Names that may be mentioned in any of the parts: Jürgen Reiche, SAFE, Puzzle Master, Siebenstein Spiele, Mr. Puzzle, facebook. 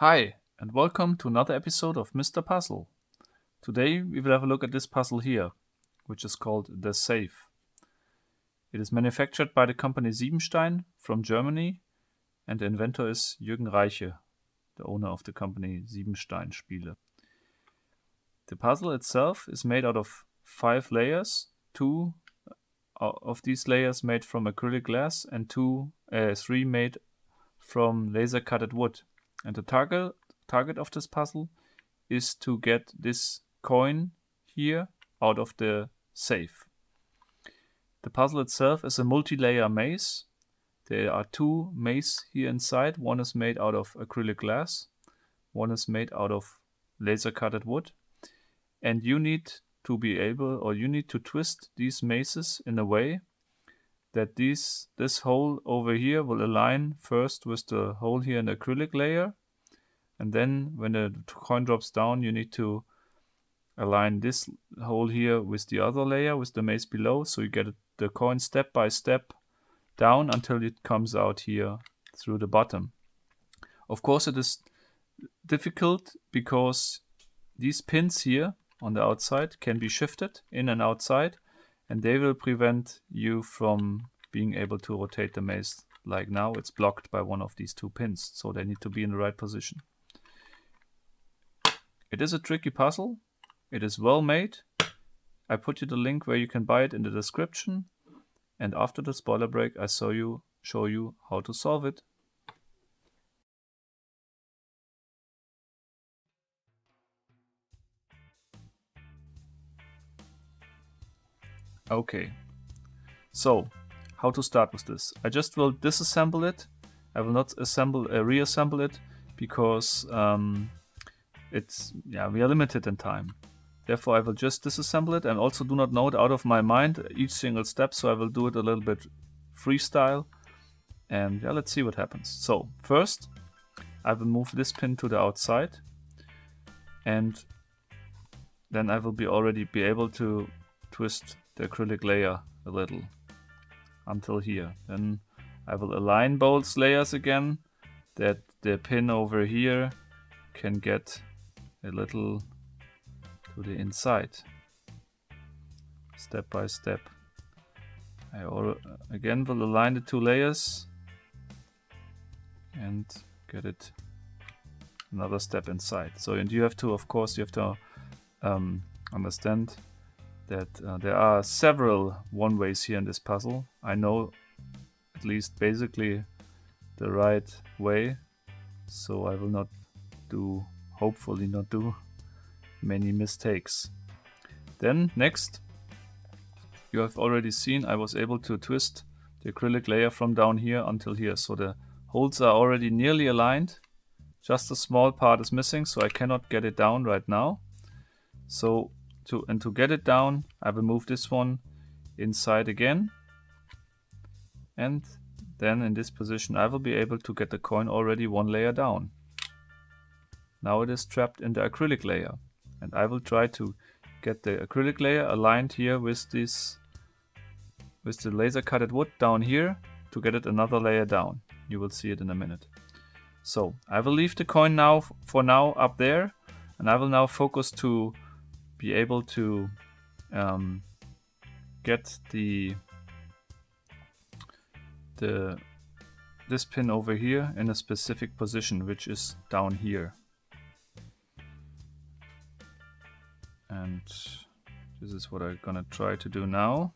Hi, and welcome to another episode of Mr. Puzzle. Today we will have a look at this puzzle here, which is called the SAFE. It is manufactured by the company Siebenstein from Germany, and the inventor is Jürgen Reiche, the owner of the company Siebenstein Spiele. The puzzle itself is made out of 5 layers, 2 of these layers made from acrylic glass and 3 made from laser-cutted wood. And the target of this puzzle is to get this coin here out of the safe. The puzzle itself is a multi-layer maze. There are 2 mazes here inside. One is made out of acrylic glass. One is made out of laser-cutted wood. And you need to be able, or you need to twist these mazes in a way that this hole over here will align first with the hole here in the acrylic layer, and then when the coin drops down you need to align this hole here with the other layer, with the maze below, so you get the coin step by step down until it comes out here through the bottom. Of course it is difficult because these pins here on the outside can be shifted in and outside, and they will prevent you from being able to rotate the maze. Like now, it's blocked by one of these 2 pins, so they need to be in the right position. It is a tricky puzzle. It is well made. I put you the link where you can buy it in the description. And after the spoiler break, I show you how to solve it. Okay, so how to start with this? I just will disassemble it. I will not reassemble it because we are limited in time. Therefore, I will just disassemble it, and also do not know it out of my mind each single step. So I will do it a little bit freestyle, and yeah, let's see what happens. So first, I will move this pin to the outside, and then I will be able to twist the acrylic layer a little until here. Then I will align both layers again, that the pin over here can get a little to the inside, step by step. I again will align the 2 layers and get it another step inside. So, and you have to, of course, understand that there are several one-ways here in this puzzle. I know at least basically the right way, so I will not do, hopefully not do, many mistakes. Then next, you have already seen I was able to twist the acrylic layer from down here until here, so the holes are already nearly aligned. Just a small part is missing, so I cannot get it down right now. So to get it down, I will move this one inside again, and then in this position I will be able to get the coin already 1 layer down. Now it is trapped in the acrylic layer, and I will try to get the acrylic layer aligned here with the laser cutted wood down here to get it another layer down. You will see it in a minute. So I will leave the coin now up there, and I will now focus to be able to get this pin over here in a specific position, which is down here. And this is what I'm gonna try to do now.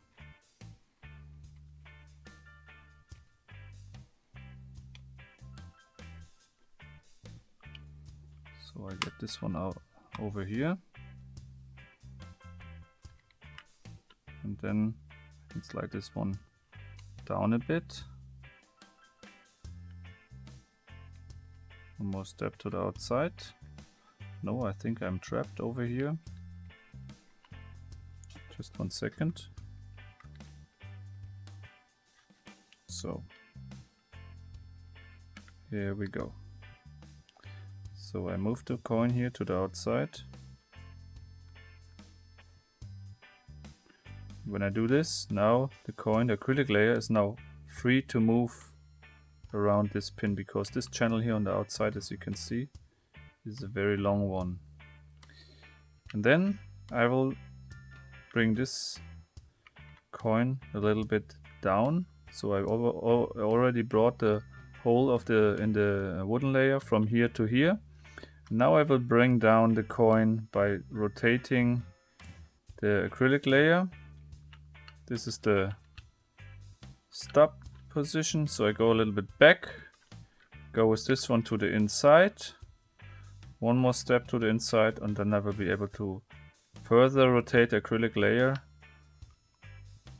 So I get this one out over here. And then it's like this one down a bit. One more step to the outside. No, I think I'm trapped over here. Just 1 second. So here we go. So I move the coin here to the outside. When I do this, now the acrylic layer is now free to move around this pin, because this channel here on the outside, as you can see, It's a very long one. And then I will bring this coin a little bit down. So I already brought the hole of the in the wooden layer from here to here. Now I will bring down the coin by rotating the acrylic layer. This is the stop position, so I go a little bit back, go with this one to the inside, one more step to the inside, and then I will be able to further rotate the acrylic layer.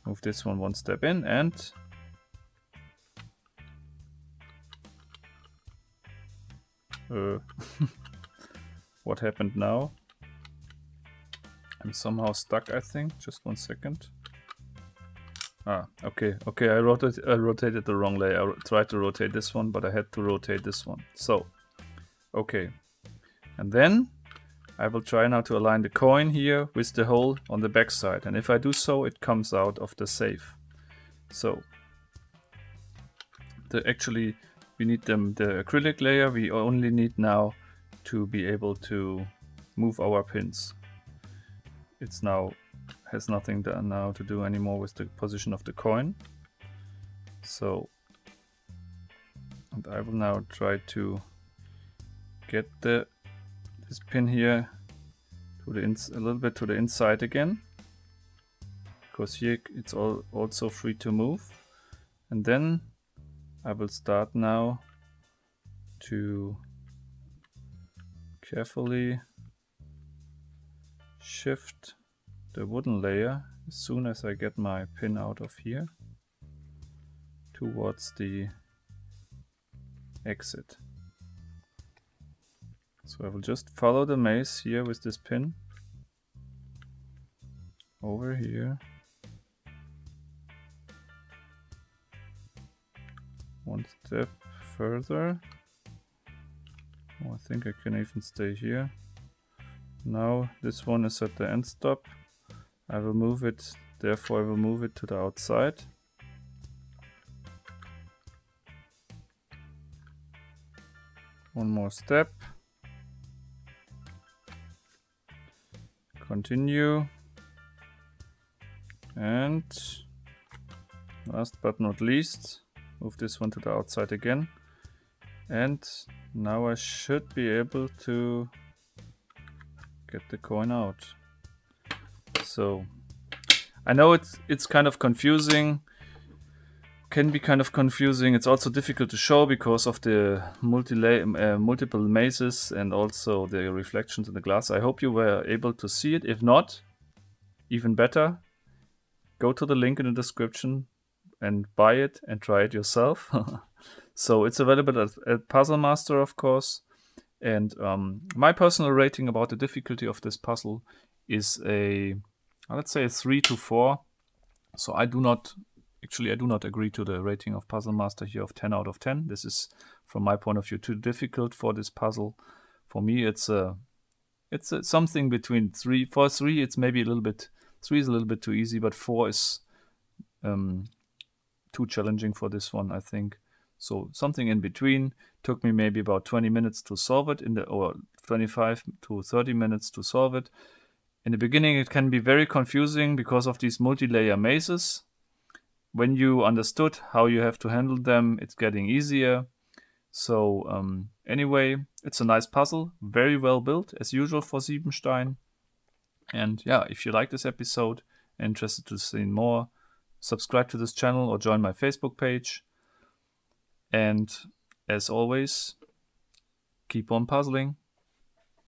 Move this one one step in, and what happened now? I'm somehow stuck, I think. Just one second. Ah, okay, okay, I rotated the wrong layer. I tried to rotate this one, but I had to rotate this one. So, okay. And then I will try now to align the coin here with the hole on the back side. And if I do so, it comes out of the safe. So, actually, we need the acrylic layer. We only need now to be able to move our pins. It's now... has nothing now to do anymore with the position of the coin. So, and I will now try to get this pin here to the a little bit to the inside again, because here it's also free to move. And then I will start now to carefully shift the wooden layer as soon as I get my pin out of here towards the exit. So I will just follow the maze here with this pin over here. One step further. Oh, I think I can even stay here. Now this one is at the end stop. I will move it, therefore I will move it to the outside. One more step. Continue. And last but not least, move this one to the outside again. And now I should be able to get the coin out. So, I know it's kind of confusing, can be kind of confusing. It's also difficult to show because of the multiple mazes and also the reflections in the glass. I hope you were able to see it. If not, even better, go to the link in the description and buy it and try it yourself. So it's available at Puzzle Master, of course. And my personal rating about the difficulty of this puzzle is a... let's say it's 3 to 4. So I do not agree to the rating of Puzzle Master here of 10 out of 10. This is, from my point of view, too difficult for this puzzle. For me, it's something between 3. For 3, it's maybe a little bit, 3 is a little bit too easy, but 4 is too challenging for this one, I think. So something in between. Took me maybe about 20 minutes to solve it, or 25 to 30 minutes to solve it. In the beginning, it can be very confusing because of these multi-layer mazes. When you understood how you have to handle them, it's getting easier. So anyway, it's a nice puzzle, very well built, as usual for Siebenstein. And yeah, if you like this episode, interested to see more, subscribe to this channel or join my Facebook page. And as always, keep on puzzling.